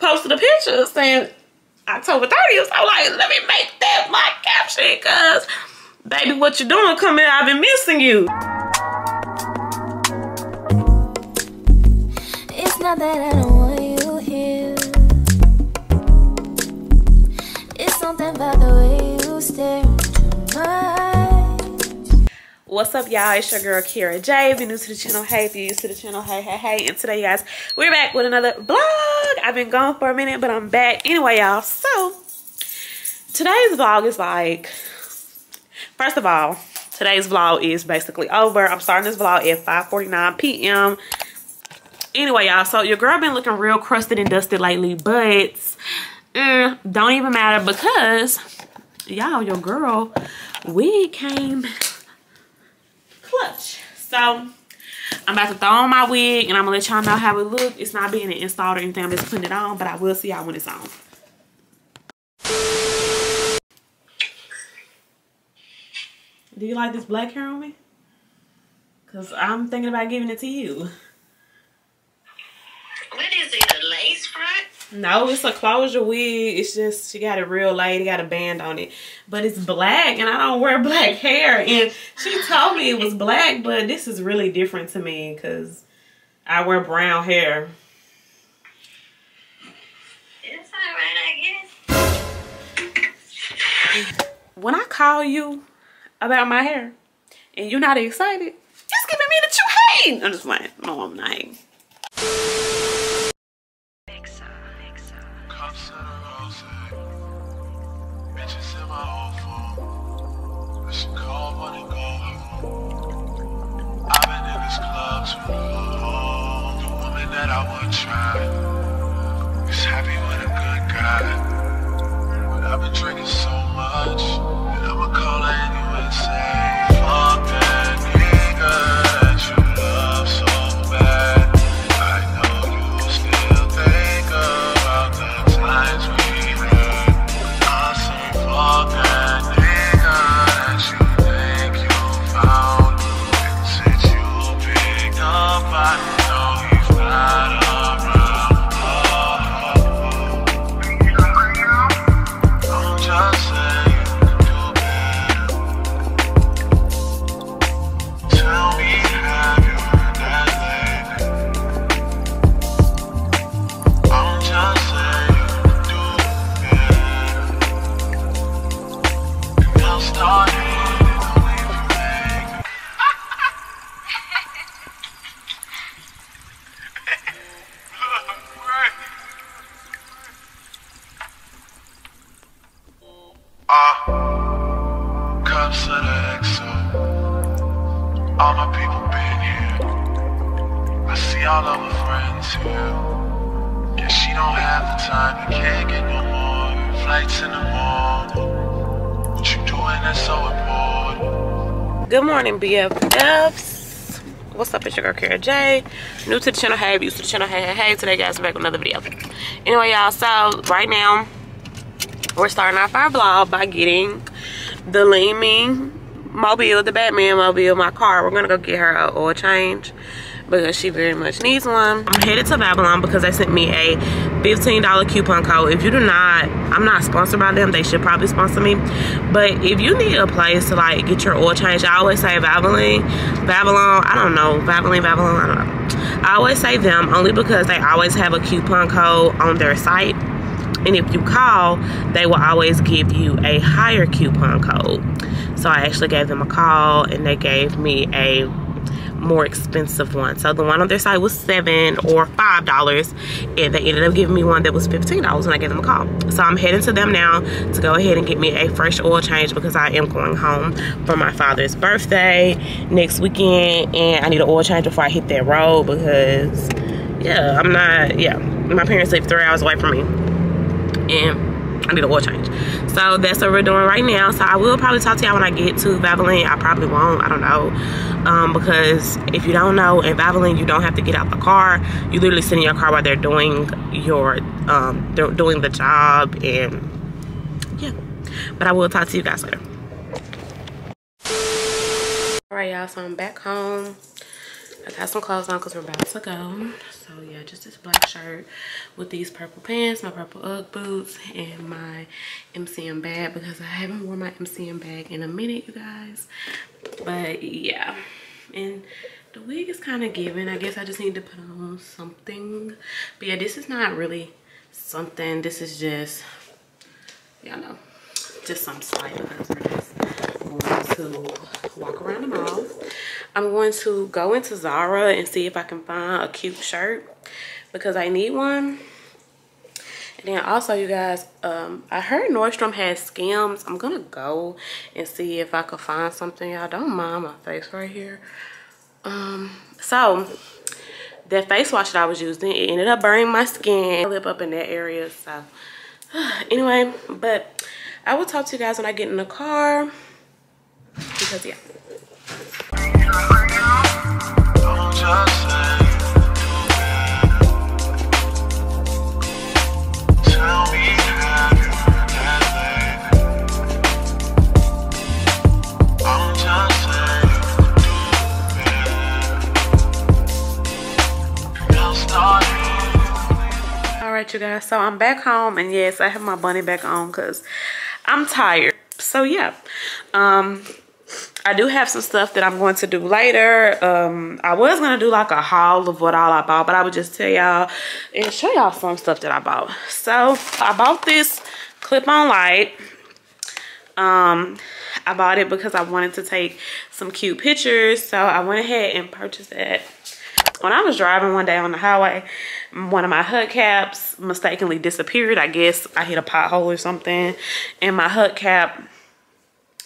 posted a picture saying October 30th. So like, let me make that my caption, cause baby, what you doing? Come in, I've been missing you. It's not that I don't want you here. It's something about the way you stare into my eyes. What's up, y'all? It's your girl Kira J. If you're new to the channel, hey. If you're used to the channel, hey, hey, hey. And today, guys, we're back with another vlog. I've been gone for a minute, but I'm back. Anyway, y'all, so today's vlog is like, first of all, today's vlog is basically over. I'm starting this vlog at 5:49 p.m. Anyway, y'all, so your girl been looking real crusted and dusted lately, but don't even matter because, y'all, your girl wig came clutch. So, I'm about to throw on my wig, and I'm going to let y'all know how it looks. It's not being installed or anything. I'm just putting it on, but I will see y'all when it's on. Do you like this black hair on me? Because I'm thinking about giving it to you. What is it, a lace front? No, it's a closure wig. It's just, she got it real laid. It got a band on it. But it's black, and I don't wear black hair. And she told me it was black, but this is really different to me because I wear brown hair. It's all right, I guess. When I call you about my hair and you're not excited, just giving me that you hate. I'm just like, no, I'm not hating. Good morning, BFFs. What's up? It's your girl Kira J. New to the channel, hey. Used to the channel, hey, hey, hey. Today, guys, we're back with another video. Anyway, y'all, so right now we're starting off our vlog by getting the Lean Mobile, the Batman Mobile, my car. We're gonna go get her an oil change because she very much needs one. I'm headed to Babylon because they sent me a $15 coupon code. If you do not, I'm not sponsored by them. They should probably sponsor me. But if you need a place to like get your oil change, I always say Valvoline. I always say them only because they always have a coupon code on their site. And if you call, they will always give you a higher coupon code. So I actually gave them a call and they gave me a more expensive one. So the one on their side was $7 or $5, and they ended up giving me one that was $15 when I gave them a call. So I'm heading to them now to go ahead and get me a fresh oil change because I am going home for my father's birthday next weekend, and I need an oil change before I hit that road because my parents live 3 hours away from me and I need an oil change. So that's what we're doing right now. So I will probably talk to y'all when I get to Valvoline. I probably won't, I don't know, because if you don't know, in Valvoline you don't have to get out the car. You literally sit in your car while they're doing your they're doing the job. And yeah, but I will talk to you guys later. All right, y'all, so I'm back home. I got some clothes on because we're about to go. So yeah, just this black shirt with these purple pants, my purple Ugg boots, and my MCM bag, because I haven't worn my MCM bag in a minute, you guys. But yeah, and the wig is kind of giving. I guess I just need to put on something. But yeah, this is not really something. This is just, y'all know, just some slight, because we're just going to walk around the mall. I'm going to go into Zara and see if I can find a cute shirt, because I need one. And then also, you guys, I heard Nordstrom has Skims. I'm going to go and see if I can find something. Y'all don't mind my face right here. So that face wash that I was using, it ended up burning my skin, lip up in that area. So anyway, but I will talk to you guys when I get in the car, because yeah. You guys, so I'm back home, and yes, I have my bunny back on because I'm tired. So yeah, I do have some stuff that I'm going to do later. I was gonna do like a haul of what all I bought, but I would just tell y'all and show y'all some stuff that I bought. So I bought this clip-on light. I bought it because I wanted to take some cute pictures, so I went ahead and purchased that. When I was driving one day on the highway, one of my hubcaps mistakenly disappeared. I guess I hit a pothole or something, and my hubcap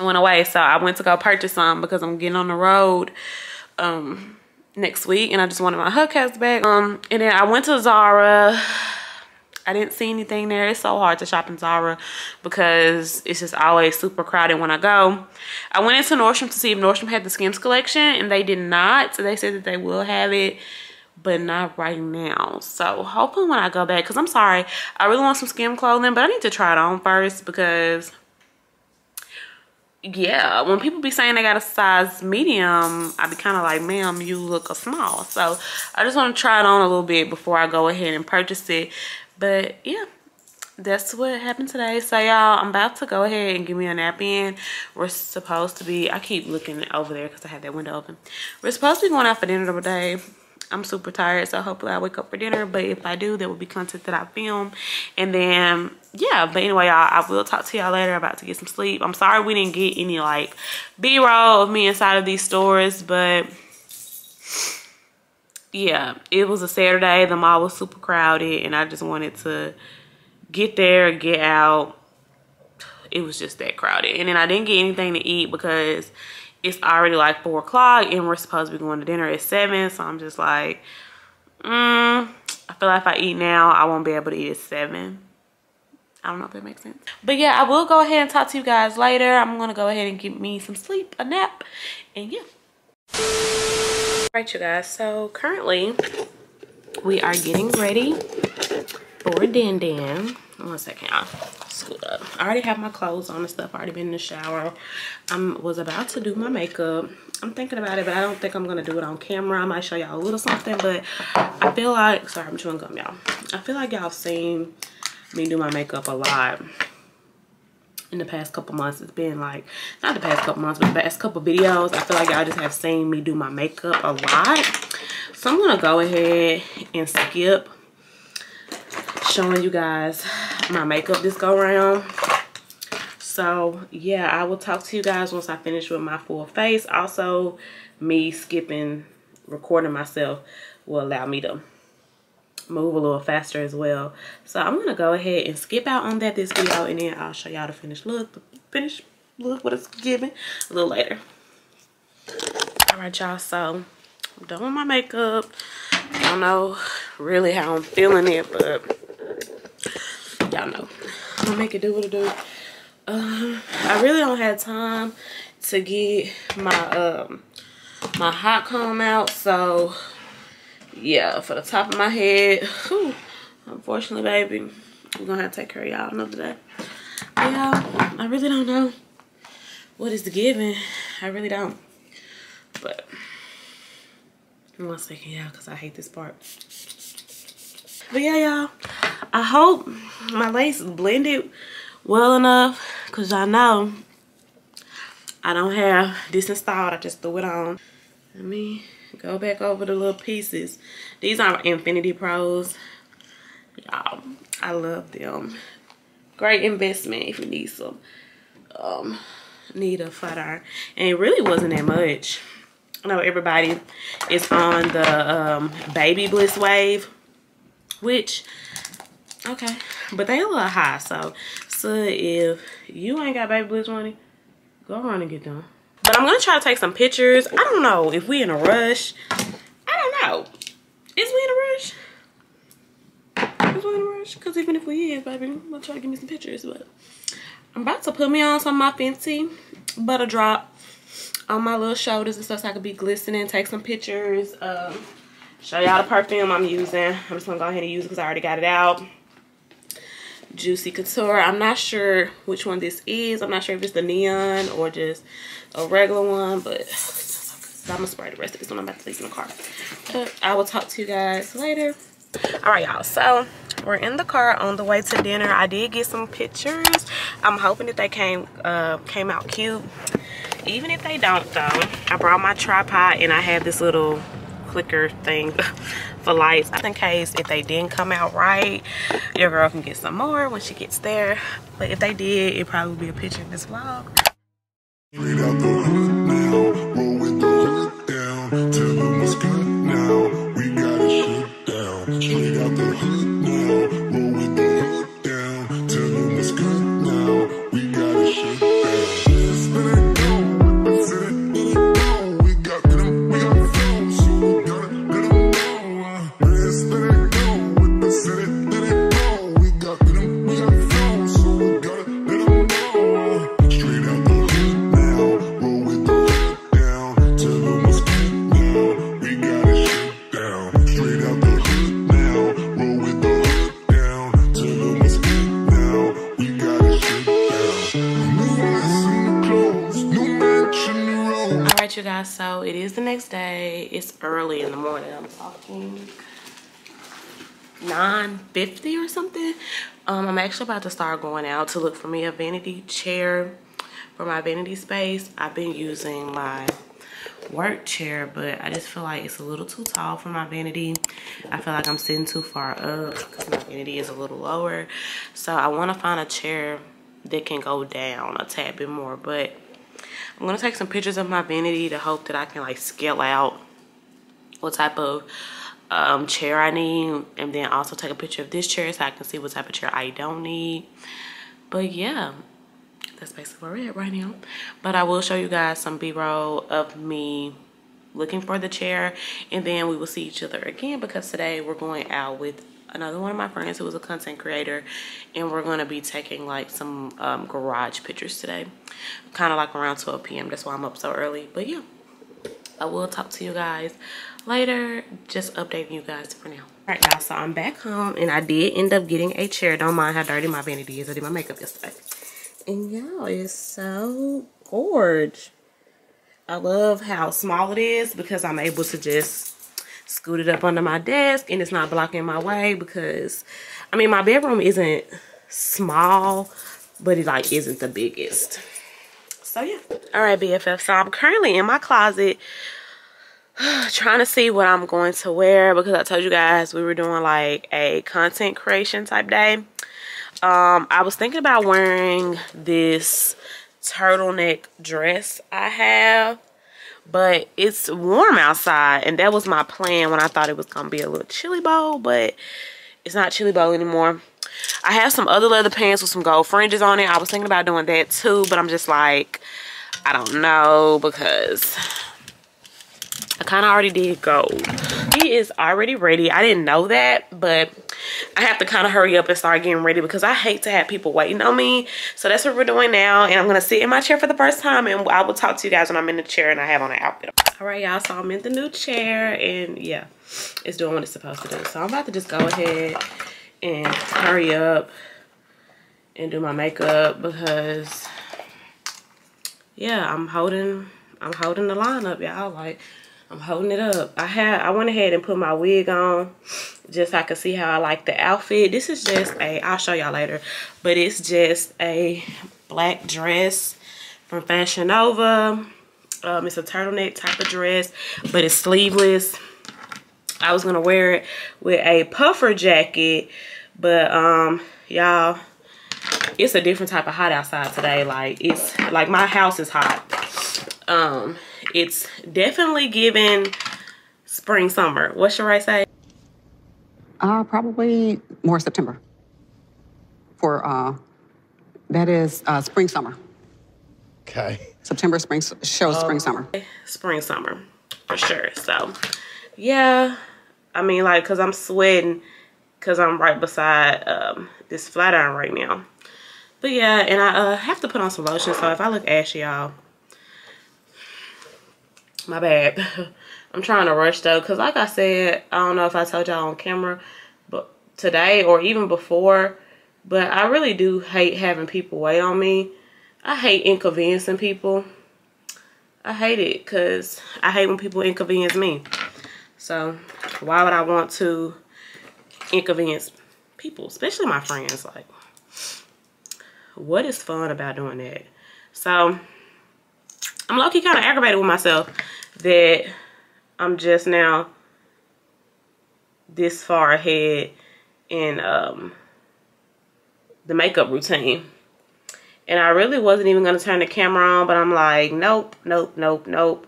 went away. So I went to go purchase some because I'm getting on the road next week, and I just wanted my hubcaps back. And then I went to Zara. I didn't see anything there. It's so hard to shop in Zara because it's just always super crowded when I go. I went into Nordstrom to see if Nordstrom had the Skims collection, and they did not. So they said that they will have it, but not right now. So hoping when I go back, because I'm sorry, I really want some Skims clothing, but I need to try it on first, because yeah, when people be saying they got a size medium, I be kind of like, ma'am, you look a small. So I just want to try it on a little bit before I go ahead and purchase it. But yeah, that's what happened today. So y'all, I'm about to go ahead and give me a nap in. We're supposed to be, I keep looking over there because I had that window open. We're supposed to be going out for dinner today. I'm super tired, so hopefully I wake up for dinner. But if I do, there will be content that I film. And then, yeah. But anyway, y'all, I will talk to y'all later. I'm about to get some sleep. I'm sorry we didn't get any, like, B-roll of me inside of these stores. But yeah, it was a Saturday. The mall was super crowded, and I just wanted to get there, get out. It was just that crowded. And then I didn't get anything to eat because it's already like 4 o'clock, and we're supposed to be going to dinner at 7. So I'm just like, I feel like if I eat now, I won't be able to eat at 7. I don't know if that makes sense. But yeah, I will go ahead and talk to you guys later. I'm going to go ahead and give me some sleep, a nap, and yeah. Alright, you guys, so currently we are getting ready for Din Din. One second, y'all. Scoot up. I already have my clothes on and stuff. I already been in the shower. I was about to do my makeup. I'm thinking about it, but I don't think I'm going to do it on camera. I might show y'all a little something, but I feel like, sorry, I'm chewing gum, y'all. I feel like y'all seen me do my makeup a lot in the past couple months. It's been like, not the past couple months, but the past couple videos, I feel like y'all just have seen me do my makeup a lot. So I'm gonna go ahead and skip showing you guys my makeup this go round. So yeah, I will talk to you guys once I finish with my full face. Also, me skipping recording myself will allow me to move a little faster as well. So I'm gonna go ahead and skip out on that this video, and then I'll show y'all the finished look, what it's giving a little later. Alright, y'all, so I'm done with my makeup. I don't know really how I'm feeling it, but y'all know I'm gonna make it do what it do. I really don't have time to get my my hot comb out, so yeah, for the top of my head, whew, unfortunately, baby, we're gonna have to take care of y'all another day. Y'all, I really don't know what is the giving. I really don't. But One second, y'all, because I hate this part. But yeah, y'all, I hope my lace is blended well enough, because y'all know I don't have this installed. I just threw it on. Let me go back over the little pieces. These are Infinity Pros. Y'all, I love them. Great investment if you need some. Need a flat iron. And it really wasn't that much. I know everybody is on the BaByliss wave, which, okay, but they a little high. So if you ain't got BaByliss money, go around and get them. But I'm gonna try to take some pictures. I don't know if we in a rush. I don't know. Is we in a rush? Is we in a rush? Because even if we is, baby, I'm gonna try to give me some pictures. But I'm about to put me on some of my Fenty butter drop on my little shoulders and stuff so I could be glistening, take some pictures, show y'all the perfume I'm using. I'm just gonna go ahead and use it because I already got it out. Juicy Couture. I'm not sure which one this is. I'm not sure if it's the neon or just a regular one, but so I'm gonna spray the rest of this one. I'm about to leave in the car. I will talk to you guys later. All right, y'all, so we're in the car on the way to dinner. I did get some pictures. I'm hoping that they came out cute. Even if they don't, though, I brought my tripod and I have this little clicker thing for lights, just in case if they didn't come out right. Your girl can get some more when she gets there, but if they did, it probably would be a picture in this vlog. Straight out the hood now, rolling the hood down, tell them what's good now, we gotta shut down. Straight out the hood now, rolling the hood down, tell them what's good now, we gotta shut down. So it is the next day. It's early in the morning. I'm talking 9:50 or something. I'm actually about to start going out to look for me a vanity chair for my vanity space. I've been using my work chair, but I just feel like it's a little too tall for my vanity. I feel like I'm sitting too far up because my vanity is a little lower. So I want to find a chair that can go down a tad bit more, but I'm gonna take some pictures of my vanity to hope that I can like scale out what type of chair I need, and then also take a picture of this chair so I can see what type of chair I don't need. But yeah, that's basically where we're at right now. But I will show you guys some b-roll of me looking for the chair, and then we will see each other again because today we're going out with another one of my friends who was a content creator, and we're going to be taking like some garage pictures today, kind of like around 12 p.m. That's why I'm up so early. But yeah, I will talk to you guys later, just updating you guys for now. All right, y'all, so I'm back home and I did end up getting a chair. Don't mind how dirty my vanity is. I did my makeup yesterday, and y'all, it's so gorgeous. I love how small it is because I'm able to just scoot it up under my desk and it's not blocking my way, because I mean my bedroom isn't small, but it like isn't the biggest. So yeah. All right, BFF, so I'm currently in my closet trying to see what I'm going to wear, because I told you guys we were doing like a content creation type day. I was thinking about wearing this turtleneck dress I have, but it's warm outside, and that was my plan when I thought it was gonna be a little chilly bowl, but it's not chilly bowl anymore. I have some other leather pants with some gold fringes on it. I was thinking about doing that too, but I'm just like, I don't know, because I kind of already did gold. He is already ready. I didn't know that, but I have to kind of hurry up and start getting ready because I hate to have people waiting on me. So that's what we're doing now. And I'm going to sit in my chair for the first time, and I will talk to you guys when I'm in the chair and I have on an outfit. All right, y'all. So I'm in the new chair, and yeah, it's doing what it's supposed to do. So I'm about to just go ahead and hurry up and do my makeup because, yeah, I'm holding the line up, y'all. Like, I'm holding it up. I went ahead and put my wig on just so I could see how I like the outfit. This is just a, I'll show y'all later, but it's just a black dress from Fashion Nova. It's a turtleneck type of dress, but it's sleeveless. I was gonna wear it with a puffer jacket, but y'all, it's a different type of hot outside today. Like, it's like my house is hot. It's definitely giving spring, summer. What should I say? Probably more September. For that is spring, summer. Okay. September, spring shows spring, summer. Spring, summer for sure. So yeah, I mean, like, cause I'm sweating, cause I'm right beside this flat iron right now. But yeah, and I have to put on some lotion. So if I look ashy, y'all, my bad. I'm trying to rush though, cause like I said, I don't know if I told y'all on camera, but today or even before, but I really do hate having people wait on me. I hate inconveniencing people. I hate it, cause I hate when people inconvenience me. So why would I want to inconvenience people, especially my friends? Like, what is fun about doing that? So I'm low-key kind of aggravated with myself that I'm just now this far ahead in the makeup routine. And I really wasn't even going to turn the camera on, but I'm like, nope, nope, nope, nope.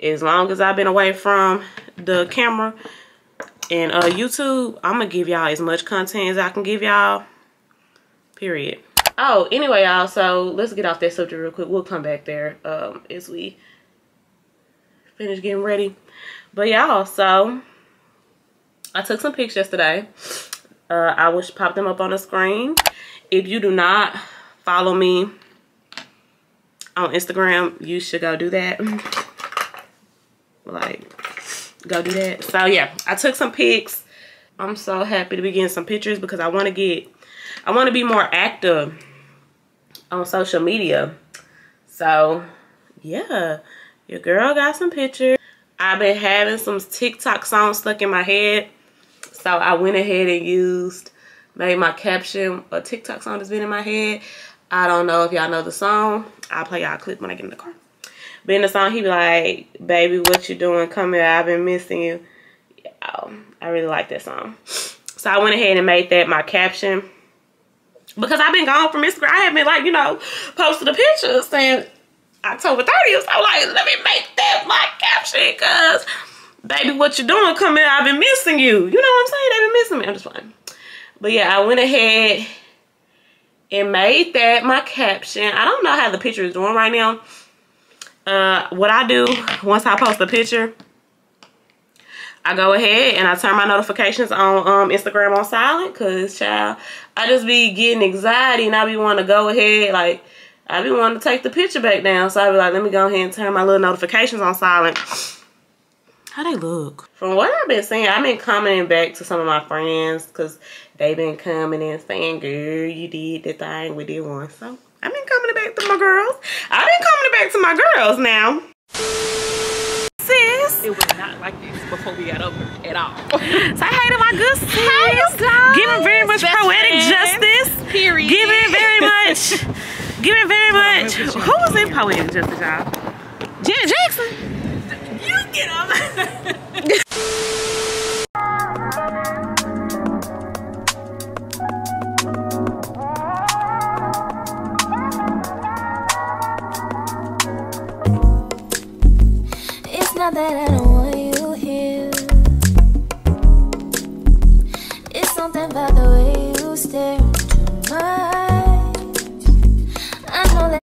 As long as I've been away from the camera and YouTube, I'm going to give y'all as much content as I can give y'all, period. Oh, anyway, y'all, so let's get off that subject real quick. We'll come back there as we finish getting ready. But y'all, so I took some pics yesterday. I will pop them up on the screen. If you do not follow me on Instagram, you should go do that. Like, go do that. So yeah, I took some pics. I'm so happy to be getting some pictures because I want to get, I want to be more active on social media. So yeah, your girl got some pictures. I've been having some TikTok songs stuck in my head, so I went ahead and made my caption a TikTok song that's been in my head. I don't know if y'all know the song. I'll play y'all a clip when I get in the car. But in the song, he be like, "Baby, what you doing? Come here, I've been missing you." I really like that song. So I went ahead and made that my caption, because I've been gone from Instagram. I haven't been, like, you know, posting the pictures since October 30th. So I'm like, let me make that my caption, because baby, what you doing? Come here, I've been missing you. You know what I'm saying? They've been missing me. I'm just playing. But yeah, I went ahead and made that my caption. I don't know how the picture is doing right now. What I do, once I post the picture, I go ahead and I turn my notifications on Instagram on silent, because, child, I just be getting anxiety and I be wanting to go ahead, like, I be wanting to take the picture back down. So I be like, let me go ahead and turn my little notifications on silent. How they look? From what I've been seeing, I've been commenting back to some of my friends, because they've been coming and saying, girl, you did the thing we did once. So I've been coming back to my girls. I've been coming back to my girls now. Sis, it was not like this before we got over at all. So I hated my good sis. Giving very much poetic justice. Period. Giving very much. Giving very much. Who was in poetic justice, y'all? Janet Jackson. You get on. It's not that I don't want you here. It's something about the way you stare into my